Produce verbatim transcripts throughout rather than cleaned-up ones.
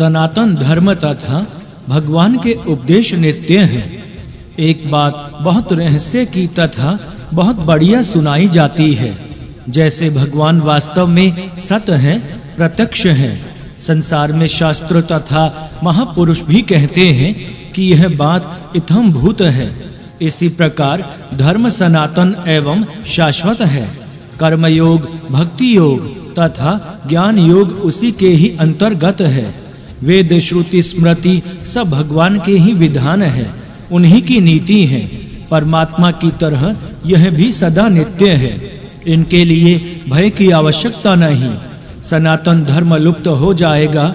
सनातन धर्म तथा भगवान के उपदेश नित्य हैं। एक बात बहुत रहस्य की तथा बहुत बढ़िया सुनाई जाती है। जैसे भगवान वास्तव में सत हैं, प्रत्यक्ष हैं। संसार में शास्त्र तथा महापुरुष भी कहते हैं कि यह बात इत्थम भूत है। इसी प्रकार धर्म सनातन एवं शाश्वत है। कर्मयोग, भक्ति योग तथा ज्ञान योग उसी के ही अंतर्गत है। वेद, श्रुति, स्मृति सब भगवान के ही विधान है, उन्हीं की नीति है। परमात्मा की तरह यह भी सदा नित्य है। इनके लिए भय की आवश्यकता नहीं। सनातन धर्म लुप्त हो जाएगा,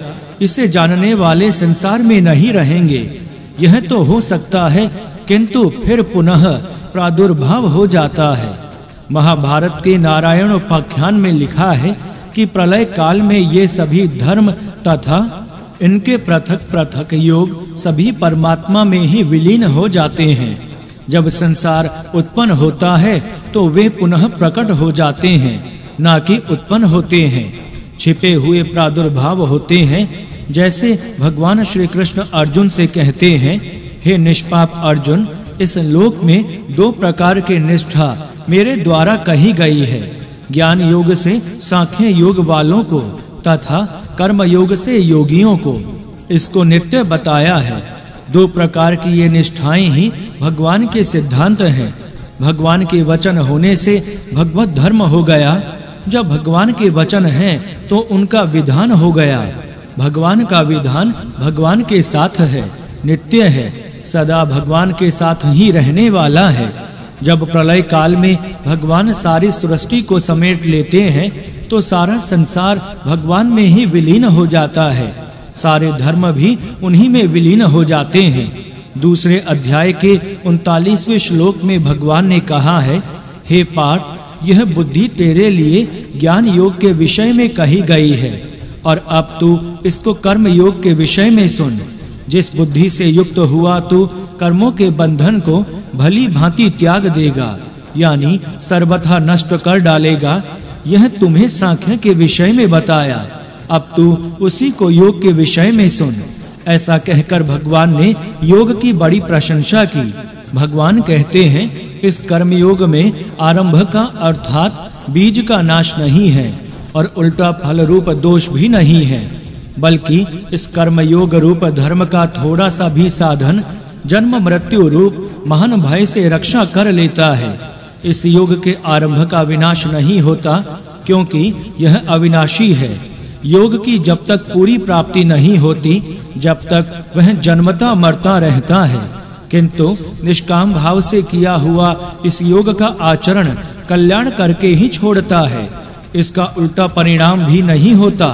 इसे जानने वाले संसार में नहीं रहेंगे। यह तो हो सकता है, किंतु फिर पुनः प्रादुर्भाव हो जाता है। महाभारत के नारायण उपाख्यान में लिखा है कि प्रलय काल में ये सभी धर्म तथा इनके पृथक पृथक योग सभी परमात्मा में ही विलीन हो जाते हैं। जब संसार उत्पन्न होता है तो वे पुनः प्रकट हो जाते हैं, ना कि उत्पन्न होते हैं। छिपे हुए प्रादुर्भाव होते हैं। जैसे भगवान श्री कृष्ण अर्जुन से कहते हैं, हे निष्पाप अर्जुन, इस लोक में दो प्रकार के निष्ठा मेरे द्वारा कही गई है। ज्ञान योग से सांख्य योग वालों को तथा कर्म योग से योगियों को, इसको नित्य बताया है। दो प्रकार की ये निष्ठाएं ही भगवान के सिद्धांत हैं। भगवान के वचन होने से भगवत धर्म हो गया। जब भगवान के वचन हैं तो उनका विधान हो गया। भगवान का विधान भगवान के साथ है, नित्य है, सदा भगवान के साथ ही रहने वाला है। जब प्रलय काल में भगवान सारी सृष्टि को समेट लेते हैं तो सारा संसार भगवान में ही विलीन हो जाता है। सारे धर्म भी उन्हीं में विलीन हो जाते हैं। दूसरे अध्याय के उनतालीसवें श्लोक में भगवान ने कहा है, हे पार्थ, यह बुद्धि तेरे लिए ज्ञान योग के विषय में कही गई है, और अब तू इसको कर्म योग के विषय में सुन। जिस बुद्धि से युक्त हुआ तू कर्मों के बंधन को भली भांति त्याग देगा, यानी सर्वथा नष्ट कर डालेगा। यह तुम्हें सांख्य के विषय में बताया, अब तू उसी को योग के विषय में सुन। ऐसा कहकर भगवान ने योग की बड़ी प्रशंसा की। भगवान कहते हैं, इस कर्मयोग में आरंभ का अर्थात बीज का नाश नहीं है और उल्टा फल रूप दोष भी नहीं है, बल्कि इस कर्मयोग रूप धर्म का थोड़ा सा भी साधन जन्म मृत्यु रूप महान भय से रक्षा कर लेता है। इस योग के आरंभ का विनाश नहीं होता, क्योंकि यह अविनाशी है। योग की जब तक पूरी प्राप्ति नहीं होती, जब तक वह जन्मता मरता रहता है। किंतु निष्काम भाव से किया हुआ इस योग का आचरण कल्याण करके ही छोड़ता है। इसका उल्टा परिणाम भी नहीं होता।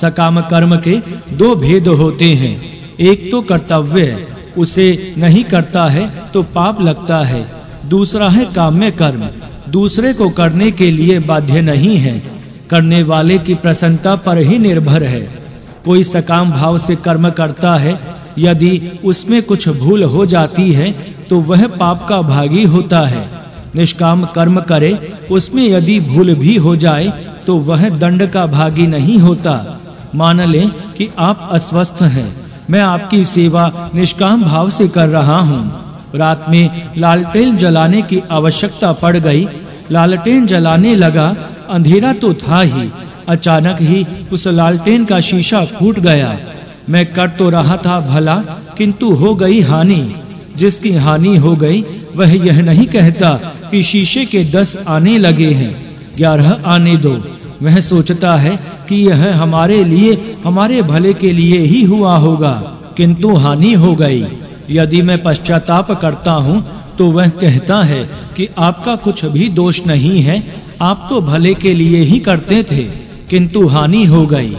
सकाम कर्म के दो भेद होते हैं। एक तो कर्तव्य, उसे नहीं करता है तो पाप लगता है। दूसरा है काम्य कर्म, दूसरे को करने के लिए बाध्य नहीं है, करने वाले की प्रसन्नता पर ही निर्भर है। कोई सकाम भाव से कर्म करता है, यदि उसमें कुछ भूल हो जाती है तो वह पाप का भागी होता है। निष्काम कर्म करे, उसमें यदि भूल भी हो जाए तो वह दंड का भागी नहीं होता। मान लें कि आप अस्वस्थ हैं, मैं आपकी सेवा निष्काम भाव से कर रहा हूँ। रात में लालटेन जलाने की आवश्यकता पड़ गई, लालटेन जलाने लगा। अंधेरा तो था ही, अचानक ही उस लालटेन का शीशा फूट गया। मैं कर तो रहा था भला, किंतु हो गई हानि। जिसकी हानि हो गई वह यह नहीं कहता कि शीशे के दस आने लगे हैं, ग्यारह आने दो। वह सोचता है कि यह हमारे लिए, हमारे भले के लिए ही हुआ होगा, किंतु हानि हो गई। यदि मैं पश्चाताप करता हूँ तो वह कहता है कि आपका कुछ भी दोष नहीं है, आप तो भले के लिए ही करते थे, किंतु हानि हो गई।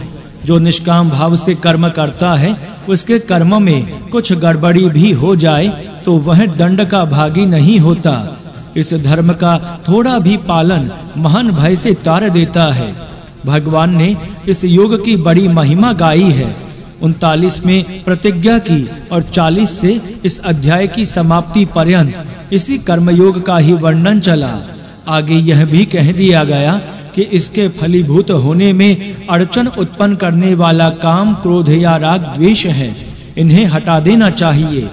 जो निष्काम भाव से कर्म करता है, उसके कर्म में कुछ गड़बड़ी भी हो जाए तो वह दंड का भागी नहीं होता। इस धर्म का थोड़ा भी पालन महान भय से तार देता है। भगवान ने इस योग की बड़ी महिमा गाई है। उनतालीस में प्रतिज्ञा की और चालीस से इस अध्याय की समाप्ति पर्यंत इसी कर्मयोग का ही वर्णन चला। आगे यह भी कह दिया गया कि इसके फलीभूत होने में अड़चन उत्पन्न करने वाला काम, क्रोध या राग, द्वेष है। इन्हें हटा देना चाहिए।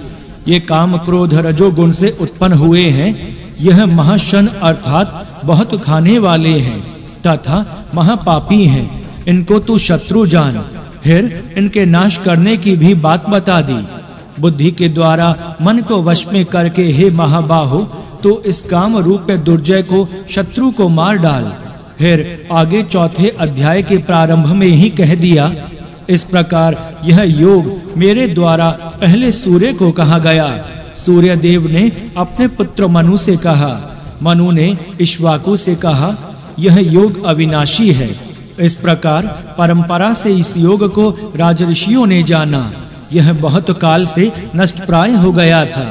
ये काम, क्रोध, रजोगुण से उत्पन्न हुए हैं। यह महाशन अर्थात बहुत खाने वाले हैं तथा महापापी हैं। इनको तू शत्रु जान। फिर इनके नाश करने की भी बात बता दी। बुद्धि के द्वारा मन को वश में करके हे महाबाहो, तो इस काम रूप दुर्जय को, शत्रु को मार डाल। फिर आगे चौथे अध्याय के प्रारंभ में ही कह दिया। इस प्रकार यह योग मेरे द्वारा पहले सूर्य को कहा गया। सूर्य देव ने अपने पुत्र मनु से कहा, मनु ने इश्वाकु से कहा। यह योग अविनाशी है। इस प्रकार परंपरा से इस योग को राजऋषियों ने जाना। यह बहुत काल से नष्ट प्राय हो गया था,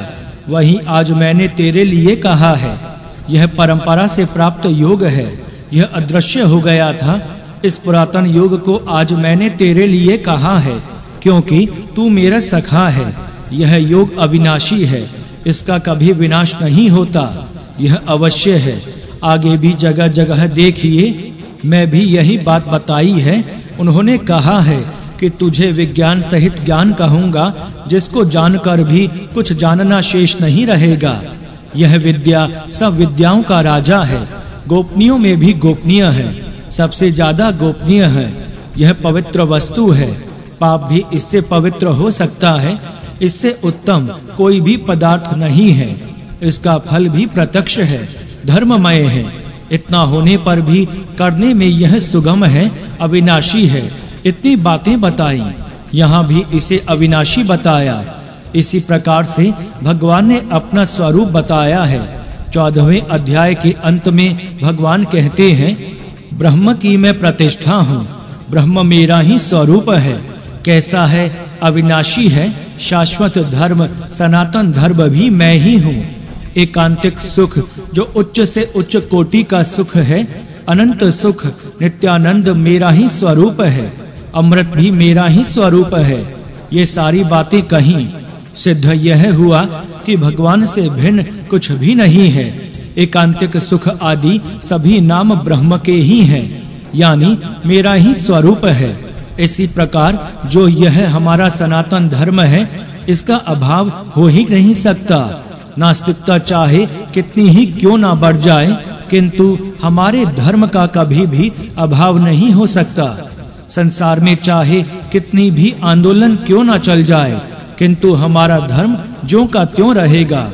वही आज मैंने तेरे लिए कहा है। यह परंपरा से प्राप्त योग है। यह अदृश्य हो गया था। इस पुरातन योग को आज मैंने तेरे लिए कहा है, क्योंकि तू मेरा सखा है। यह योग अविनाशी है। इसका कभी विनाश नहीं होता। यह अवश्य है। आगे भी जगह जगह देखिए, मैं भी यही बात बताई है। उन्होंने कहा है कि तुझे विज्ञान सहित ज्ञान कहूंगा, जिसको जानकर भी कुछ जानना शेष नहीं रहेगा। यह विद्या सब विद्याओं का राजा है। गोपनीयों में भी गोपनीय है, सबसे ज्यादा गोपनीय है। यह पवित्र वस्तु है। पाप भी इससे पवित्र हो सकता है। इससे उत्तम कोई भी पदार्थ नहीं है। इसका फल भी प्रत्यक्ष है, धर्ममय है। इतना होने पर भी करने में यह सुगम है, अविनाशी है। इतनी बातें बताई, यहाँ भी इसे अविनाशी बताया। इसी प्रकार से भगवान ने अपना स्वरूप बताया है। चौदहवें अध्याय के अंत में भगवान कहते हैं, ब्रह्म की मैं प्रतिष्ठा हूँ। ब्रह्म मेरा ही स्वरूप है। कैसा है? अविनाशी है। शाश्वत धर्म, सनातन धर्म भी मैं ही हूँ। एकांतिक सुख, जो उच्च से उच्च कोटि का सुख है। अनंत सुख, नित्यानंद मेरा ही स्वरूप है। अमृत भी मेरा ही स्वरूप है। ये सारी बातें कहीं। सिद्ध यह हुआ कि भगवान से भिन्न कुछ भी नहीं है। एकांतिक सुख आदि सभी नाम ब्रह्म के ही हैं, यानी मेरा ही स्वरूप है। इसी प्रकार जो यह हमारा सनातन धर्म है, इसका अभाव हो ही नहीं सकता। नास्तिकता चाहे कितनी ही क्यों ना बढ़ जाए, किंतु हमारे धर्म का कभी भी अभाव नहीं हो सकता। संसार में चाहे कितनी भी आंदोलन क्यों ना चल जाए, किंतु हमारा धर्म ज्यों का त्यों रहेगा।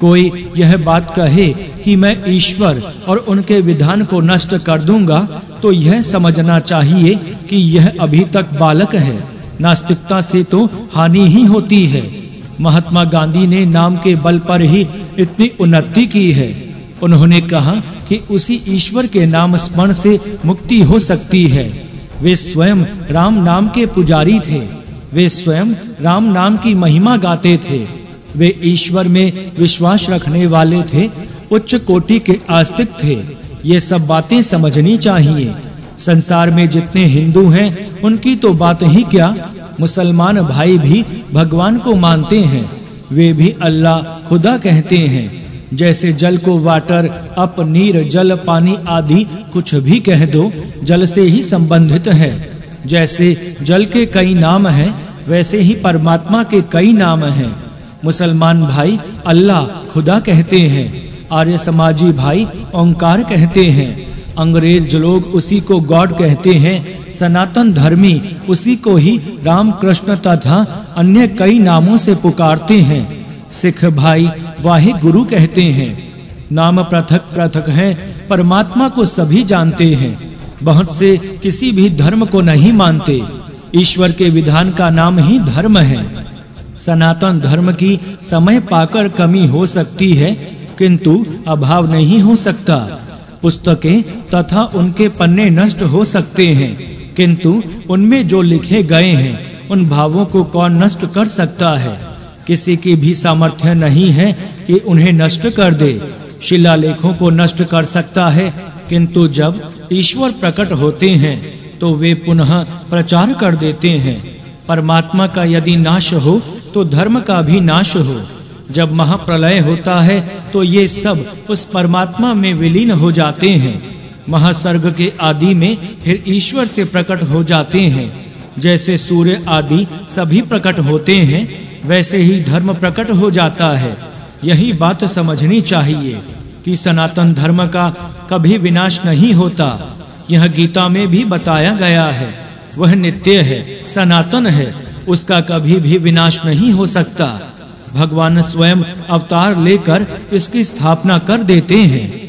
कोई यह बात कहे कि मैं ईश्वर और उनके विधान को नष्ट कर दूंगा, तो यह समझना चाहिए कि यह अभी तक बालक है। नास्तिकता से तो हानि ही होती है। महात्मा गांधी ने नाम के बल पर ही इतनी उन्नति की है। उन्होंने कहा कि उसी ईश्वर के नाम स्मरण से मुक्ति हो सकती है। वे स्वयं राम नाम के पुजारी थे। वे स्वयं राम नाम की महिमा गाते थे। वे ईश्वर में विश्वास रखने वाले थे। उच्च कोटि के आस्तिक थे। ये सब बातें समझनी चाहिए। संसार में जितने हिंदू हैं, उनकी तो बात ही क्या। मुसलमान भाई भी भगवान को मानते हैं। वे भी अल्लाह खुदा कहते हैं। जैसे जल को वाटर, अप, नीर, जल, पानी आदि कुछ भी कह दो, जल से ही संबंधित है। जैसे जल के कई नाम हैं, वैसे ही परमात्मा के कई नाम हैं। मुसलमान भाई अल्लाह खुदा कहते हैं। आर्य समाजी भाई ओंकार कहते हैं। अंग्रेज लोग उसी को गॉड कहते हैं। सनातन धर्मी उसी को ही राम, कृष्ण तथा अन्य कई नामों से पुकारते हैं। सिख भाई वाहे गुरु कहते हैं। नाम पृथक पृथक हैं, परमात्मा को सभी जानते हैं। बहुत से किसी भी धर्म को नहीं मानते। ईश्वर के विधान का नाम ही धर्म है। सनातन धर्म की समय पाकर कमी हो सकती है, किंतु अभाव नहीं हो सकता। पुस्तकें तथा उनके पन्ने नष्ट हो सकते हैं, किंतु उनमें जो लिखे गए हैं, उन भावों को कौन नष्ट कर सकता है। किसी की भी सामर्थ्य नहीं है कि उन्हें नष्ट कर दे। शिलालेखों को नष्ट कर सकता है, किंतु जब ईश्वर प्रकट होते हैं तो वे पुनः प्रचार कर देते हैं। परमात्मा का यदि नाश हो तो धर्म का भी नाश हो। जब महाप्रलय होता है तो ये सब उस परमात्मा में विलीन हो जाते हैं। महासर्ग के आदि में फिर ईश्वर से प्रकट हो जाते हैं। जैसे सूर्य आदि सभी प्रकट होते हैं, वैसे ही धर्म प्रकट हो जाता है। यही बात समझनी चाहिए कि सनातन धर्म का कभी विनाश नहीं होता। यह गीता में भी बताया गया है। वह नित्य है, सनातन है, उसका कभी भी विनाश नहीं हो सकता। भगवान स्वयं अवतार लेकर इसकी स्थापना कर देते हैं।